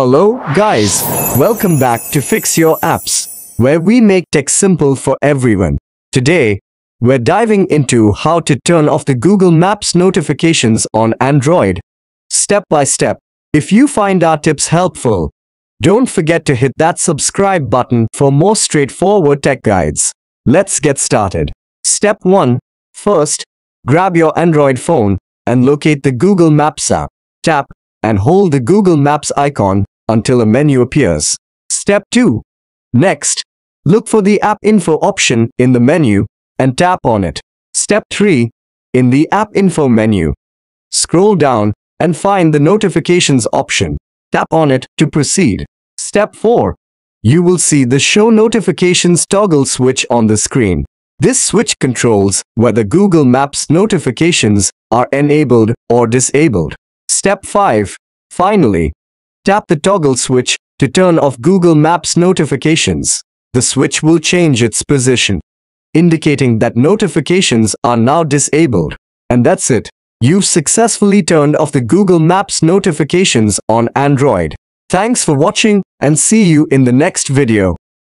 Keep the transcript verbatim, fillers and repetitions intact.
Hello guys, welcome back to Fix Your Apps, where we make tech simple for everyone. Today, we're diving into how to turn off the Google Maps notifications on Android. Step by step, if you find our tips helpful, don't forget to hit that subscribe button for more straightforward tech guides. Let's get started. Step one. First, grab your Android phone and locate the Google Maps app. Tap and hold the Google Maps icon until a menu appears. Step two. Next, look for the App Info option in the menu and tap on it. Step three. In the App Info menu, scroll down and find the Notifications option. Tap on it to proceed. Step four. You will see the Show Notifications toggle switch on the screen. This switch controls whether Google Maps notifications are enabled or disabled. Step five. Finally, tap the toggle switch to turn off Google Maps notifications. The switch will change its position, indicating that notifications are now disabled. And that's it. You've successfully turned off the Google Maps notifications on Android. Thanks for watching and see you in the next video.